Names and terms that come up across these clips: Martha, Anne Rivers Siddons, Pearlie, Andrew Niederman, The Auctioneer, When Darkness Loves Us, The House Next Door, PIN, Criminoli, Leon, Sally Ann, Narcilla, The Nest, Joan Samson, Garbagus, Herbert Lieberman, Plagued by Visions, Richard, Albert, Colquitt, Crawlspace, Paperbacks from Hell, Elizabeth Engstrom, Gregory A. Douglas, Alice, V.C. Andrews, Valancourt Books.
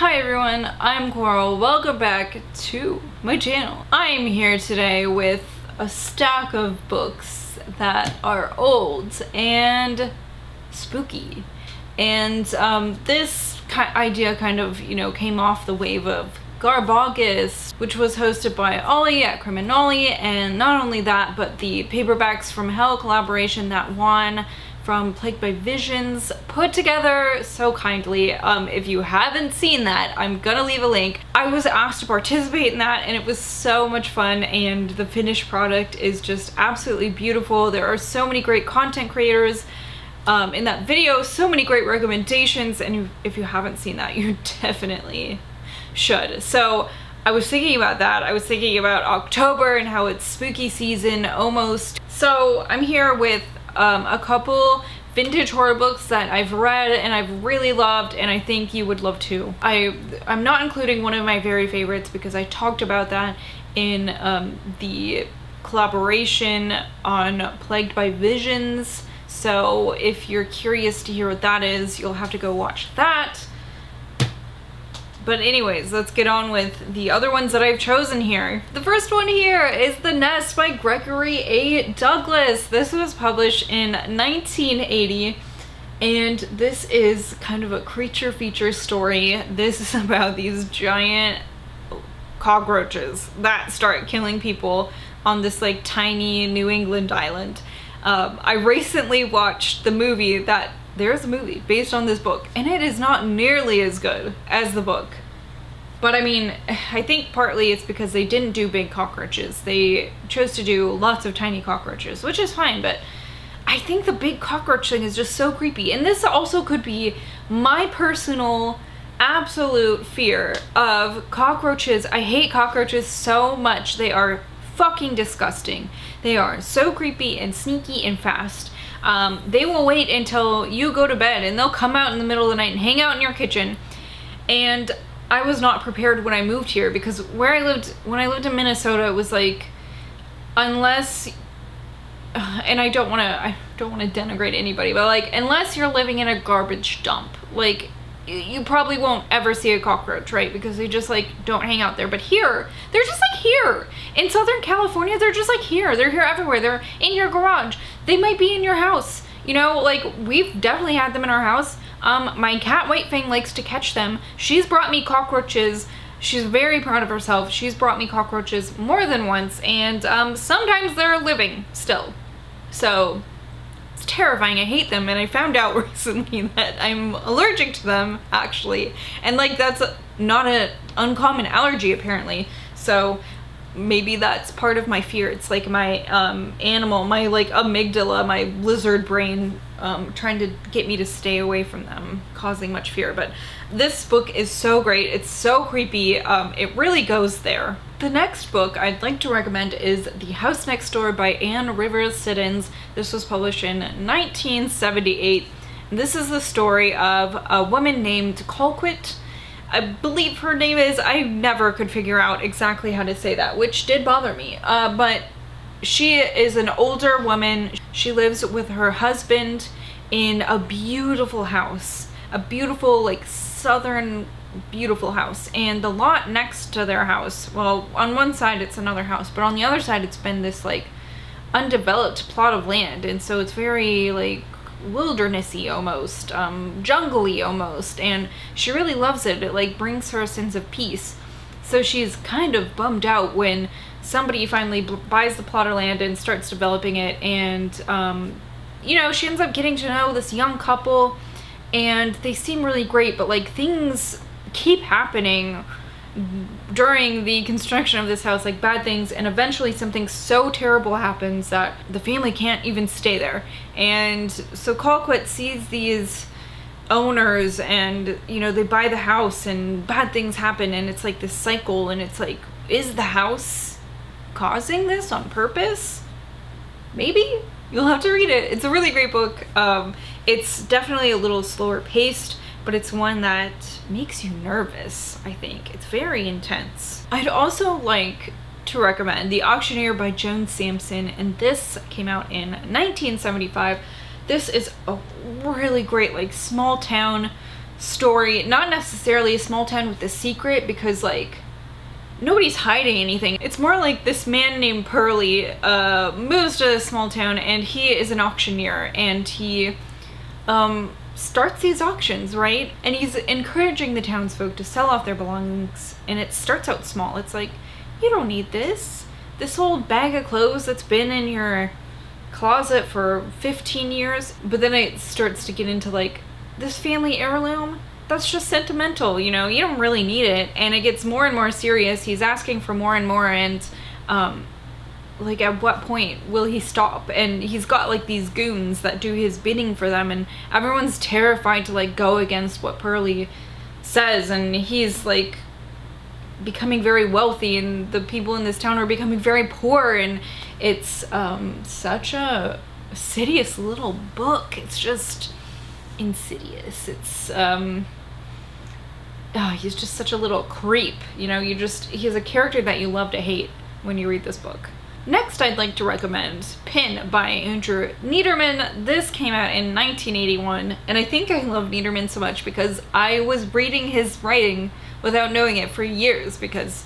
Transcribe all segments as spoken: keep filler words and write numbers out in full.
Hi everyone, I'm Coral. Welcome back to my channel. I'm here today with a stack of books that are old and spooky. And um, this ki idea kind of, you know, came off the wave of Garbagus, which was hosted by Ollie at Criminoli, and not only that, but the Paperbacks from Hell collaboration that won from Plagued by Visions, put together so kindly. Um, if you haven't seen that, I'm gonna leave a link. I was asked to participate in that and it was so much fun, and the finished product is just absolutely beautiful. There are so many great content creators um, in that video, so many great recommendations, and if you haven't seen that, you definitely should. So I was thinking about that. I was thinking about October and how it's spooky season almost. So I'm here with Um, a couple vintage horror books that I've read and I've really loved, and I think you would love too. I, I'm not including one of my very favorites because I talked about that in um, the collaboration on Plagued by Visions, so if you're curious to hear what that is, you'll have to go watch that. But anyways, let's get on with the other ones that I've chosen here. The first one here is The Nest by Gregory A. Douglas. This was published in nineteen eighty, and this is kind of a creature feature story. This is about these giant cockroaches that start killing people on this like tiny New England island. Um, I recently watched the movie that There's a movie based on this book, and it is not nearly as good as the book. But I mean, I think partly it's because they didn't do big cockroaches. They chose to do lots of tiny cockroaches, which is fine, but I think the big cockroach thing is just so creepy. And this also could be my personal absolute fear of cockroaches. I hate cockroaches so much. They are fucking disgusting. They are so creepy and sneaky and fast. Um, they will wait until you go to bed, and they'll come out in the middle of the night and hang out in your kitchen. And I was not prepared when I moved here, because where I lived, when I lived in Minnesota, it was like, unless, and I don't want to, I don't want to denigrate anybody, but like, unless you're living in a garbage dump, like, you probably won't ever see a cockroach, right? Because they just like don't hang out there. But here, they're just like here. In Southern California, they're just like here. They're here everywhere. They're in your garage. They might be in your house. You know, like we've definitely had them in our house. Um, my cat Whitefang likes to catch them. She's brought me cockroaches. She's very proud of herself. She's brought me cockroaches more than once, and um, sometimes they're living still. So it's terrifying. I hate them, and I found out recently that I'm allergic to them, actually. And like, that's a, not an uncommon allergy apparently, so maybe that's part of my fear. It's like my um, animal, my like amygdala, my lizard brain um, trying to get me to stay away from them, causing much fear. But this book is so great. It's so creepy. Um, it really goes there. The next book I'd like to recommend is The House Next Door by Anne Rivers Siddons. This was published in nineteen seventy-eight. This is the story of a woman named Colquitt. I believe her name is. I never could figure out exactly how to say that, which did bother me. Uh, but she is an older woman. She lives with her husband in a beautiful house. A beautiful, like, southern beautiful house, and the lot next to their house, well, on one side it's another house, but on the other side it's been this like undeveloped plot of land, and so it's very like wildernessy almost, um jungly almost, and she really loves it. It like brings her a sense of peace. So she's kind of bummed out when somebody finally buys the plot of land and starts developing it, and um you know, she ends up getting to know this young couple, and they seem really great, but like things keep happening during the construction of this house, like bad things, and eventually something so terrible happens that the family can't even stay there. And so Colquitt sees these owners, and you know, they buy the house and bad things happen, and it's like this cycle, and it's like, is the house causing this on purpose? Maybe? You'll have to read it. It's a really great book. Um, it's definitely a little slower paced, but it's one that makes you nervous, I think. It's very intense. I'd also like to recommend The Auctioneer by Joan Samson, and this came out in nineteen seventy-five. This is a really great, like, small town story, not necessarily a small town with a secret, because like nobody's hiding anything. It's more like this man named Pearlie uh, moves to a small town, and he is an auctioneer, and he um, starts these auctions, right? And he's encouraging the townsfolk to sell off their belongings, and it starts out small. It's like, you don't need this. This old bag of clothes that's been in your closet for fifteen years. But then it starts to get into like, this family heirloom, that's just sentimental, you know, you don't really need it. And it gets more and more serious. He's asking for more and more, and um, like at what point will he stop? And he's got like these goons that do his bidding for them, and everyone's terrified to like go against what Pearlie says, and he's like becoming very wealthy, and the people in this town are becoming very poor, and it's um, such a insidious little book. It's just insidious. It's um, oh, he's just such a little creep, you know. You just, he's a character that you love to hate when you read this book. Next, I'd like to recommend PIN by Andrew Niederman. This came out in nineteen eighty-one, and I think I love Niederman so much because I was reading his writing without knowing it for years, because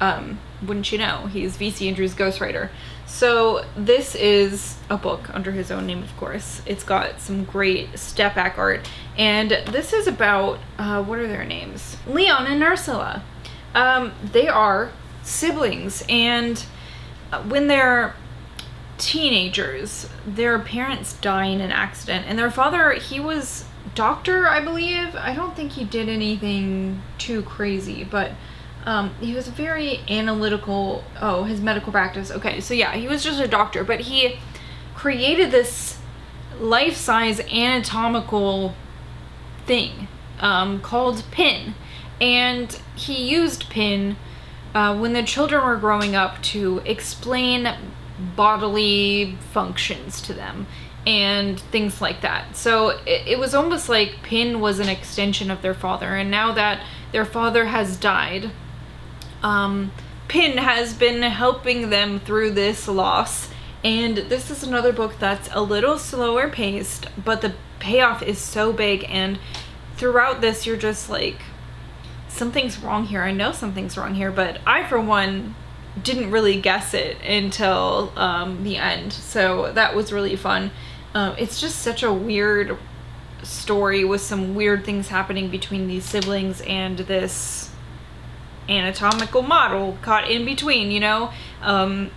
um, wouldn't you know, he's V C Andrews' ghostwriter. So this is a book under his own name, of course. It's got some great step-back art, and this is about, uh, what are their names? Leon and Narcilla. Um, they are siblings, and when they're teenagers, their parents die in an accident, and their father, he was doctor, I believe. I don't think he did anything too crazy, but um, he was very analytical. Oh, his medical practice. Okay, so yeah, he was just a doctor, but he created this life-size anatomical thing um, called PIN, and he used PIN uh, when the children were growing up to explain bodily functions to them and things like that. So it, it was almost like PIN was an extension of their father, and now that their father has died, um, PIN has been helping them through this loss. And this is another book that's a little slower paced, but the payoff is so big, and throughout this you're just like, something's wrong here, I know something's wrong here, but I for one didn't really guess it until um, the end, so that was really fun. Um, it's just such a weird story with some weird things happening between these siblings and this anatomical model caught in between, you know? Um,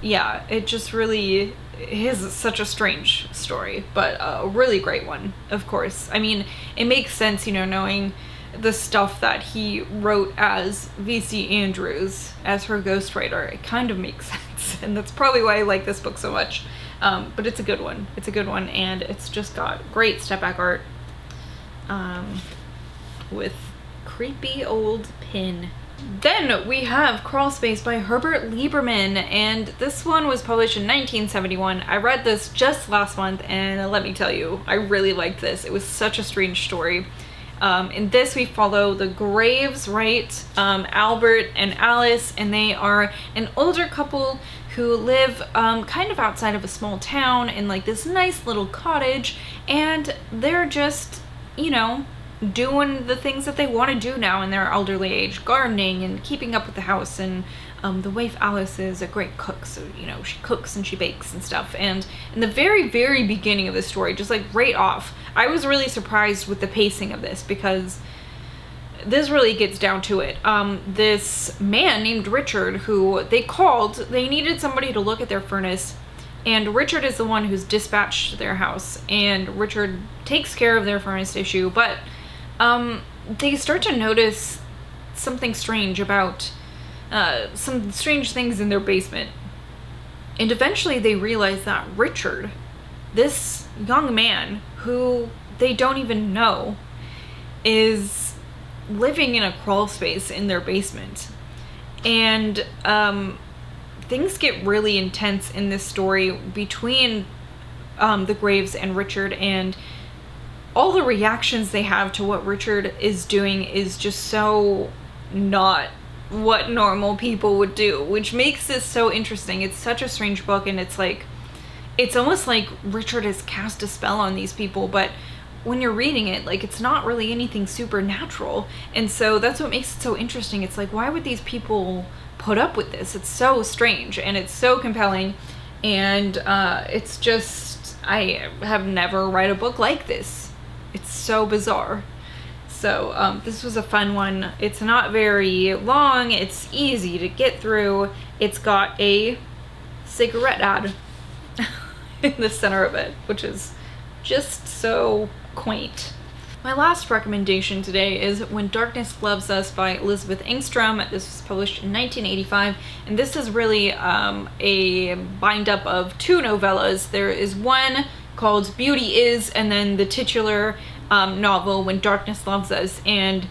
yeah, it just really is such a strange story, but a really great one, of course. I mean, it makes sense, you know, knowing the stuff that he wrote as V C Andrews, as her ghostwriter. It kind of makes sense, and that's probably why I like this book so much. Um, but it's a good one. It's a good one, and it's just got great step-back art um, with creepy old PIN. Then we have Crawl Space by Herbert Lieberman, and this one was published in nineteen seventy-one. I read this just last month, and let me tell you, I really liked this. It was such a strange story. Um, in this we follow the Graves, right? Um, Albert and Alice, and they are an older couple who live um, kind of outside of a small town in like this nice little cottage, and they're just, you know, doing the things that they want to do now in their elderly age, gardening and keeping up with the house. And um, the wife Alice is a great cook, so you know, she cooks and she bakes and stuff. And in the very very beginning of the story, just like right off, I was really surprised with the pacing of this, because this really gets down to it. Um, this man named Richard, who they called, they needed somebody to look at their furnace, and Richard is the one who's dispatched to their house, and Richard takes care of their furnace issue, but um, they start to notice something strange about, uh, some strange things in their basement. And eventually they realize that Richard, this young man who they don't even know, is living in a crawl space in their basement. And um, things get really intense in this story between um, the Graves and Richard, and all the reactions they have to what Richard is doing is just so not what normal people would do, which makes this so interesting. It's such a strange book, and it's like, it's almost like Richard has cast a spell on these people, but when you're reading it, like, it's not really anything supernatural. And so that's what makes it so interesting. It's like, why would these people put up with this? It's so strange, and it's so compelling, and uh, it's just, I have never read a book like this. It's so bizarre. So um, this was a fun one. It's not very long, it's easy to get through. It's got a cigarette ad in the center of it, which is just so quaint. My last recommendation today is When Darkness Loves Us by Elizabeth Engstrom. This was published in nineteen eighty-five, and this is really um, a bind up of two novellas. There is one called Beauty Is, and then the titular um, novel When Darkness Loves Us. And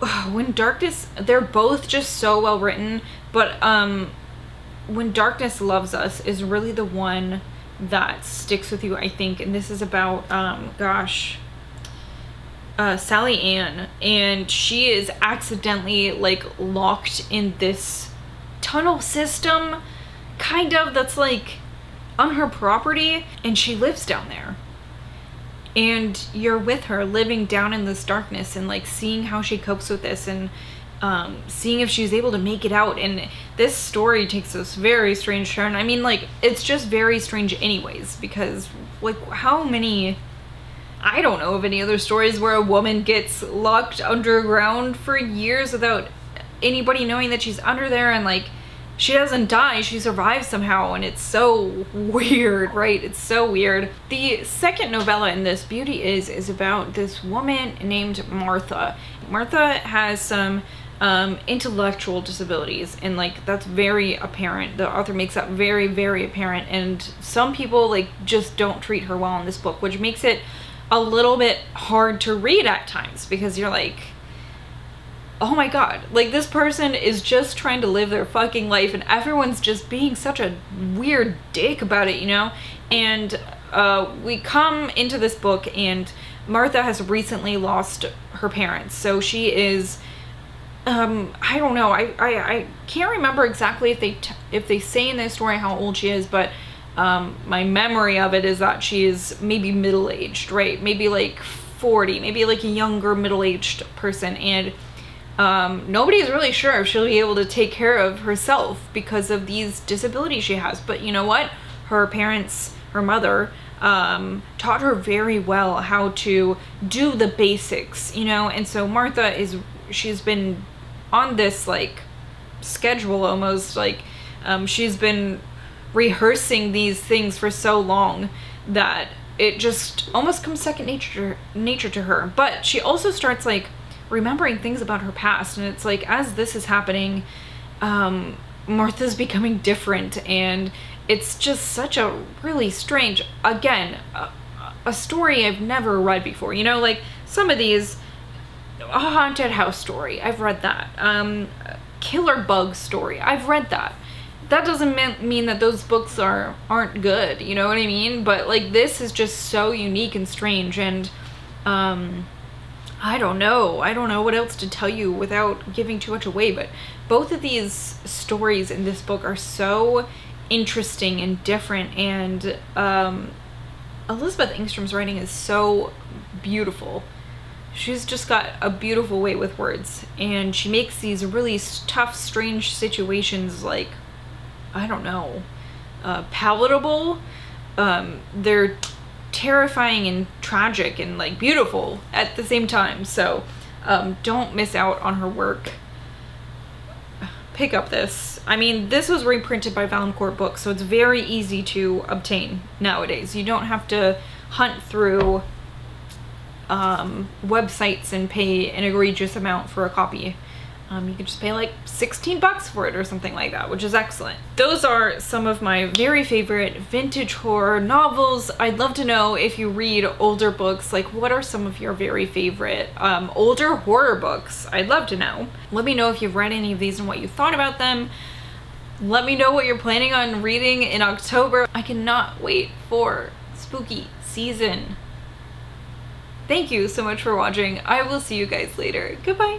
uh, When Darkness, they're both just so well written, but um, When Darkness Loves Us is really the one that sticks with you, I think. And this is about, um, gosh, uh, Sally Ann, and she is accidentally, like, locked in this tunnel system, kind of, that's, like, on her property, and she lives down there. And you're with her, living down in this darkness, and, like, seeing how she copes with this, and Um, seeing if she's able to make it out. And this story takes this very strange turn. I mean, like, it's just very strange anyways, because, like, how many, I don't know of any other stories where a woman gets locked underground for years without anybody knowing that she's under there, and, like, she doesn't die, she survives somehow, and it's so weird, right? It's so weird. The second novella in this, Beauty Is, is about this woman named Martha. Martha has some Um, intellectual disabilities, and, like, that's very apparent. The author makes that very, very apparent, and some people, like, just don't treat her well in this book, which makes it a little bit hard to read at times, because you're like, oh my god, like, this person is just trying to live their fucking life, and everyone's just being such a weird dick about it, you know? And uh, we come into this book, and Martha has recently lost her parents, so she is Um, I don't know, I, I, I can't remember exactly if they t if they say in this story how old she is, but um, my memory of it is that she is maybe middle-aged, right? Maybe like forty, maybe like a younger middle-aged person, and um, nobody's really sure if she'll be able to take care of herself because of these disabilities she has. But you know what? Her parents, her mother, Um, taught her very well how to do the basics, you know? And so Martha is, she's been on this, like, schedule almost, like, um, she's been rehearsing these things for so long that it just almost comes second nature to, nature to her. But she also starts, like, remembering things about her past, and it's like, as this is happening, um, Martha's becoming different, and it's just such a really strange, again, a, a story I've never read before. You know, like, some of these, a haunted house story, I've read that. Um, killer bug story, I've read that. That doesn't mean, mean that those books are, aren't good, you know what I mean? But, like, this is just so unique and strange, and um, I don't know. I don't know what else to tell you without giving too much away, but both of these stories in this book are so interesting and different, and um, Elizabeth Engstrom's writing is so beautiful. She's just got a beautiful way with words, and she makes these really tough, strange situations, like, I don't know, uh, palatable. Um, they're terrifying and tragic and, like, beautiful at the same time, so um, don't miss out on her work. Pick up this. I mean, this was reprinted by Valancourt Books, so it's very easy to obtain nowadays. You don't have to hunt through um, websites and pay an egregious amount for a copy. Um, you can just pay like sixteen bucks for it or something like that, which is excellent. Those are some of my very favorite vintage horror novels. I'd love to know if you read older books, like, what are some of your very favorite um, older horror books? I'd love to know. Let me know if you've read any of these and what you thought about them. Let me know what you're planning on reading in October. I cannot wait for spooky season. Thank you so much for watching. I will see you guys later. Goodbye.